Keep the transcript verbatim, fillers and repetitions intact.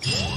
Yeah.